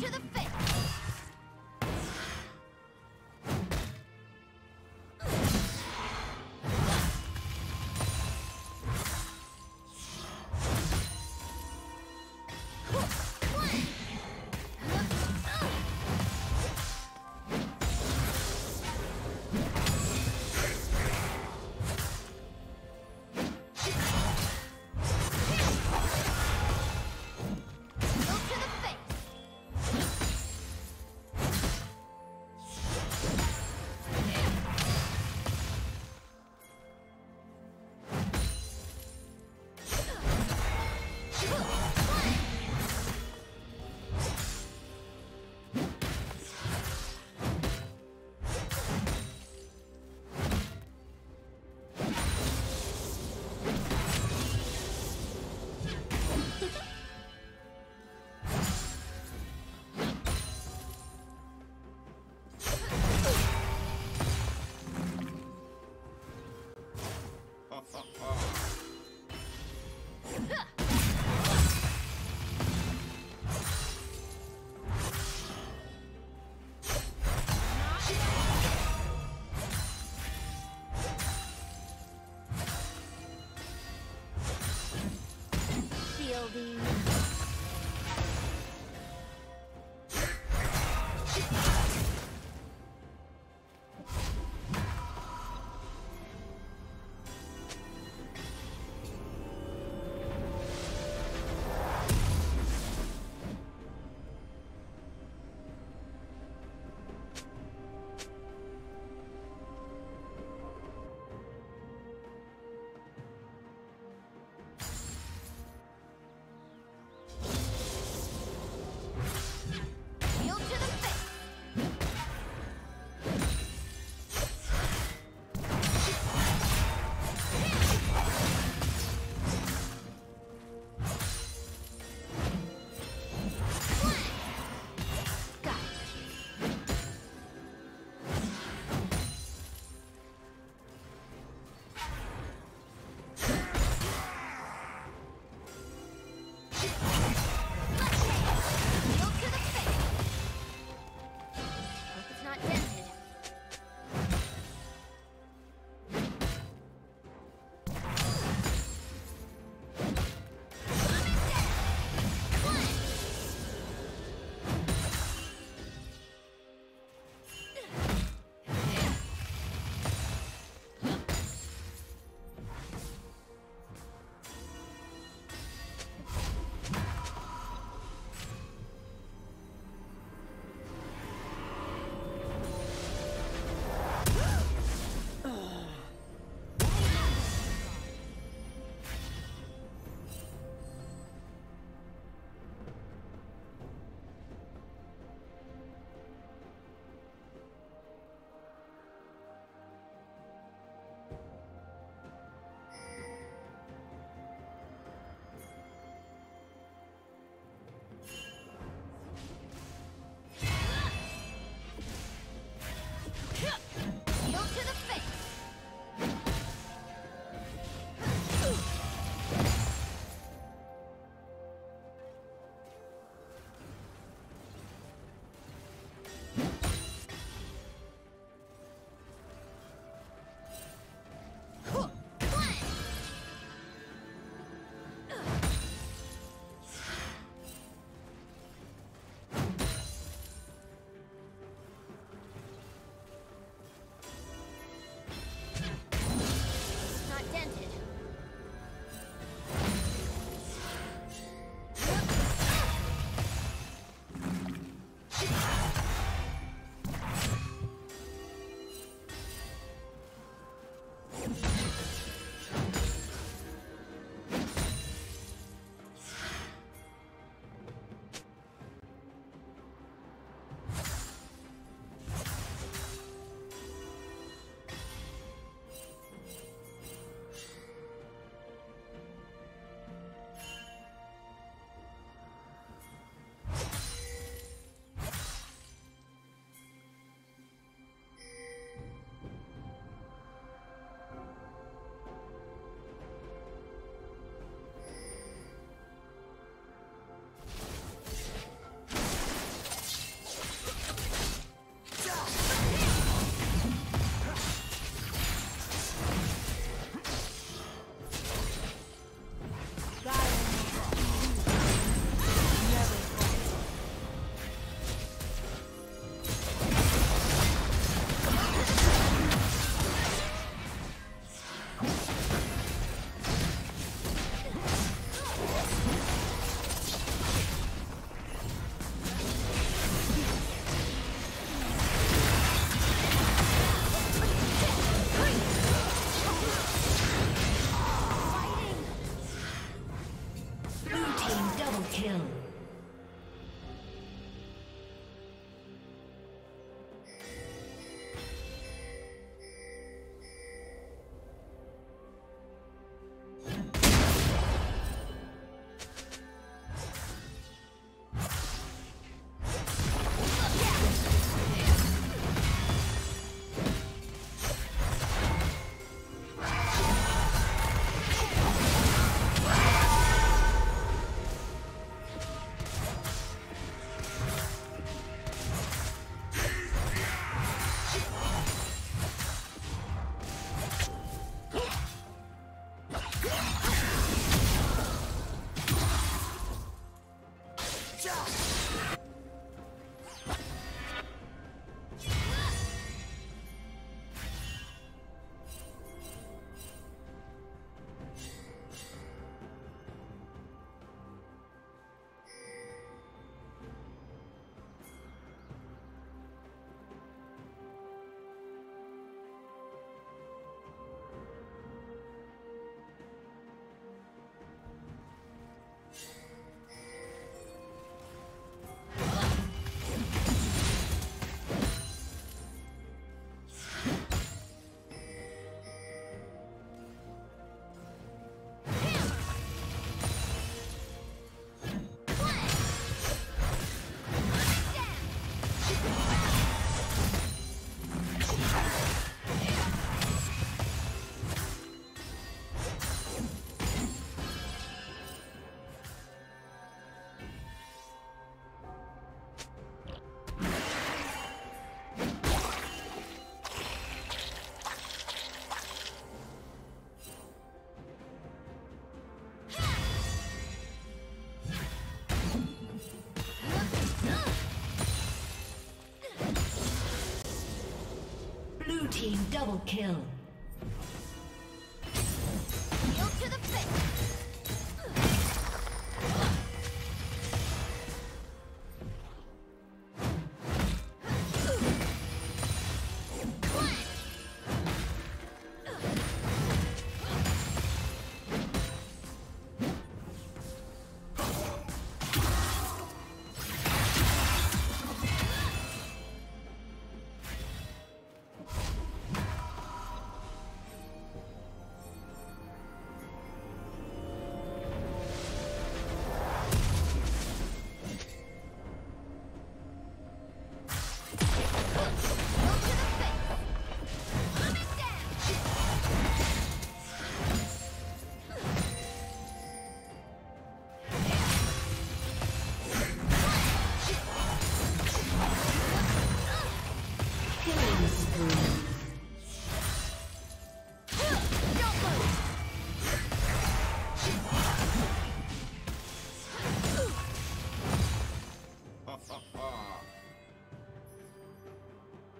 to the face! kill. Team double kill. Kill to the finish.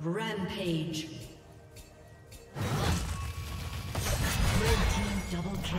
Rampage. Red team double kill.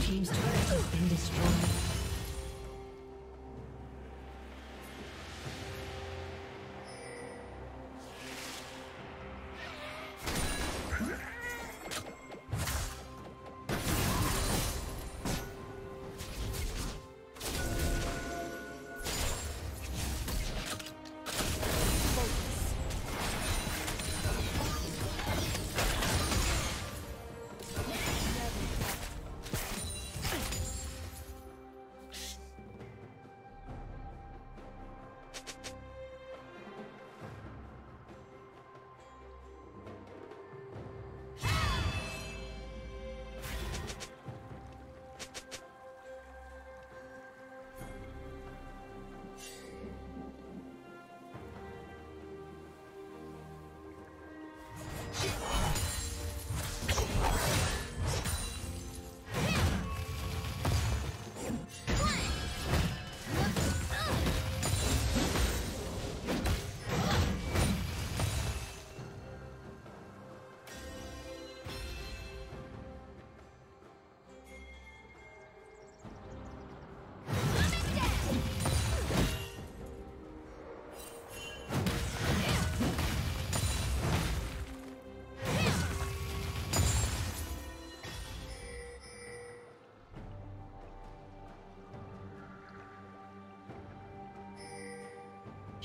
Team's turret has been destroyed.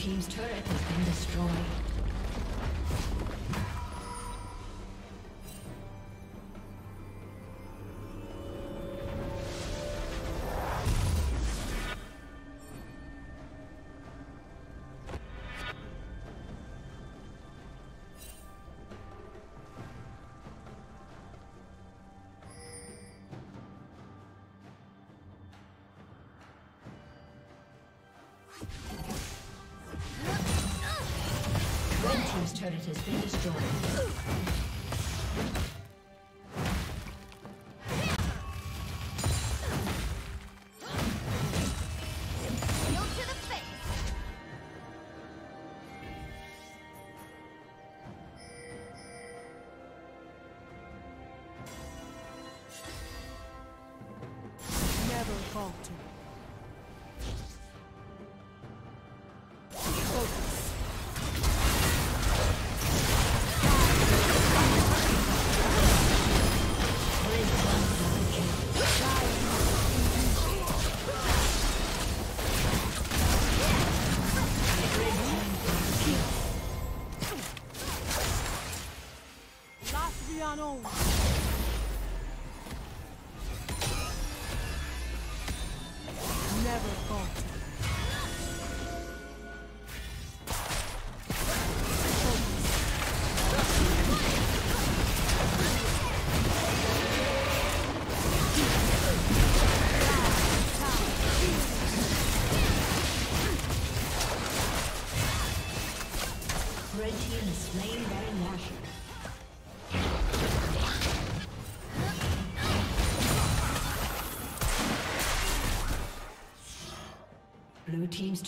Team's turret has been destroyed. This turret has been destroyed. Blue team's turret has been destroyed.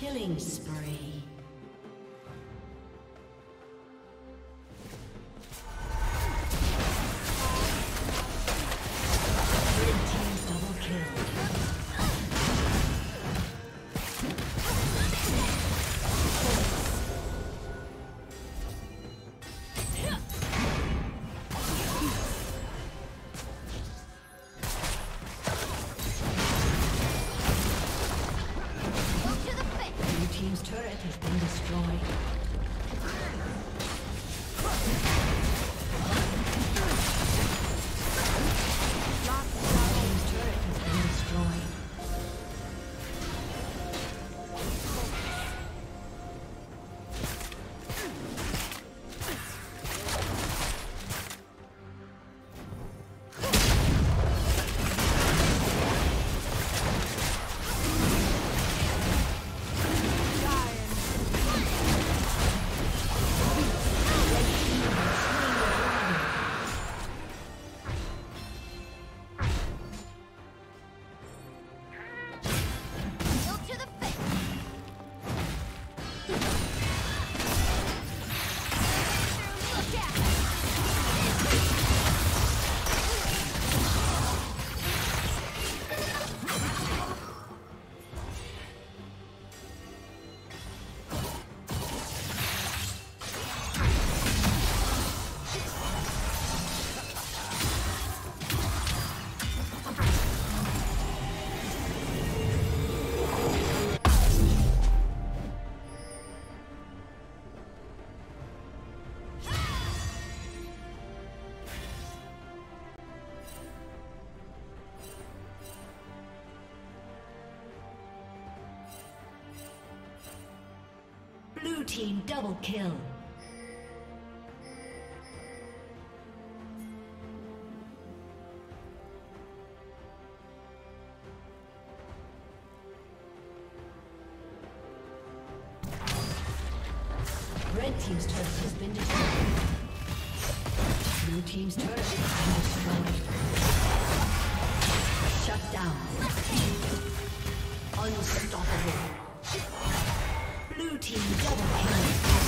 Killing spree. team double kill. Red team's turret has been destroyed. Blue team's turret has been destroyed. Shut down. Unstoppable. Blue team double kill.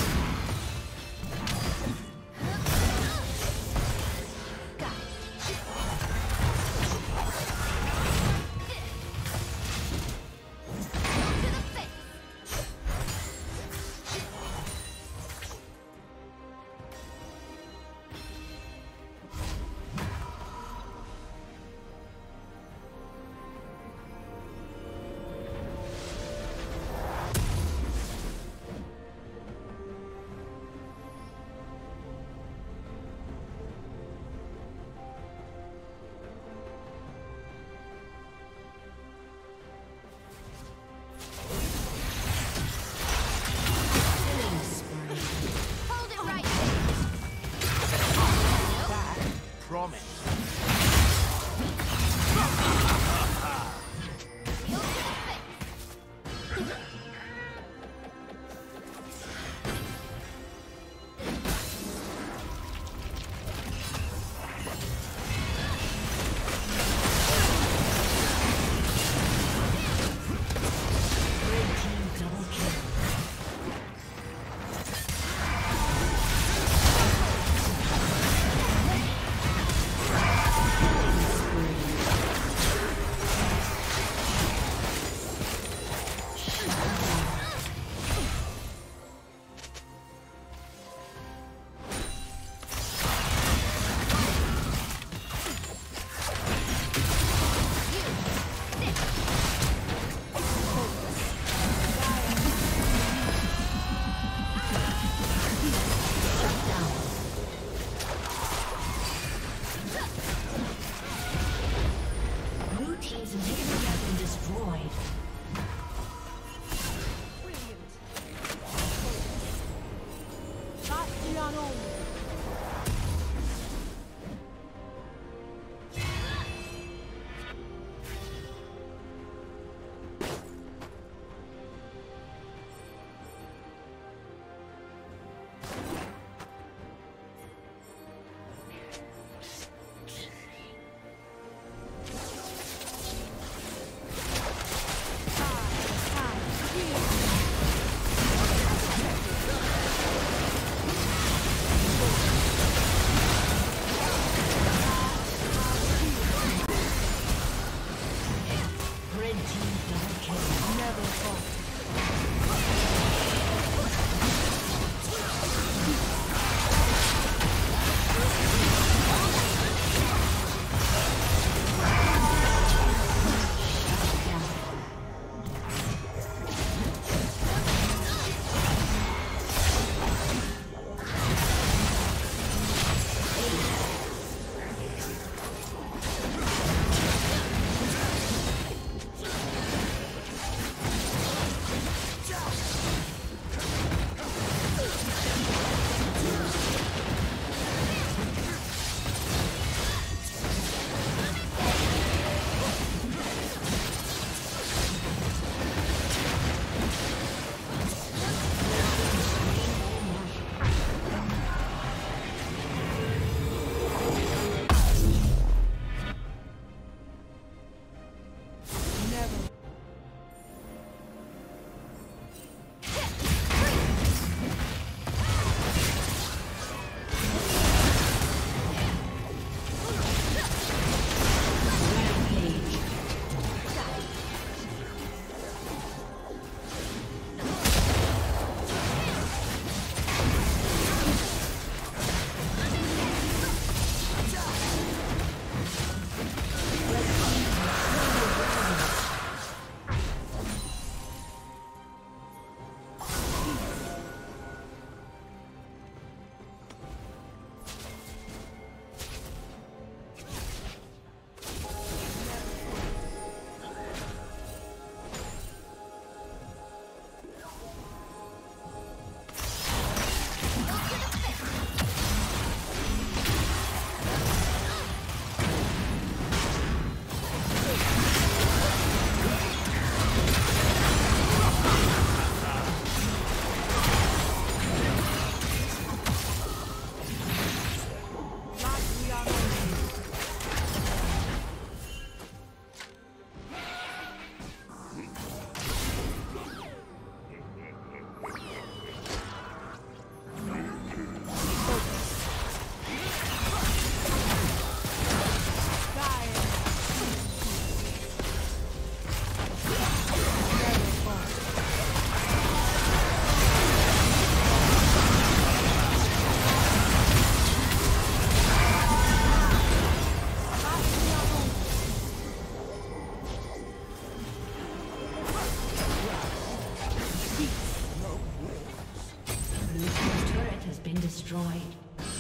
Blue team's turret has been destroyed.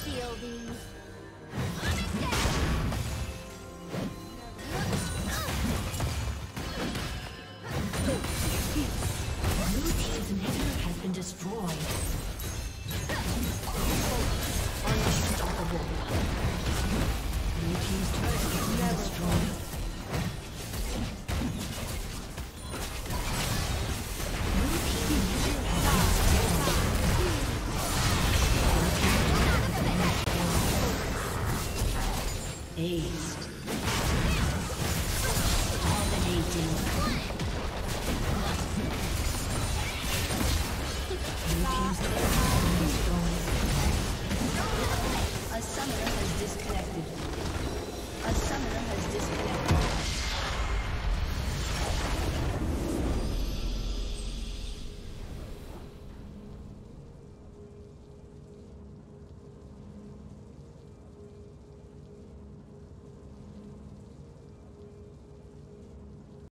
Shielding. Blue team's inhibitor has been destroyed. Unstoppable. Blue team's turret has been destroyed. Aced. Dominating. A summoner has disconnected.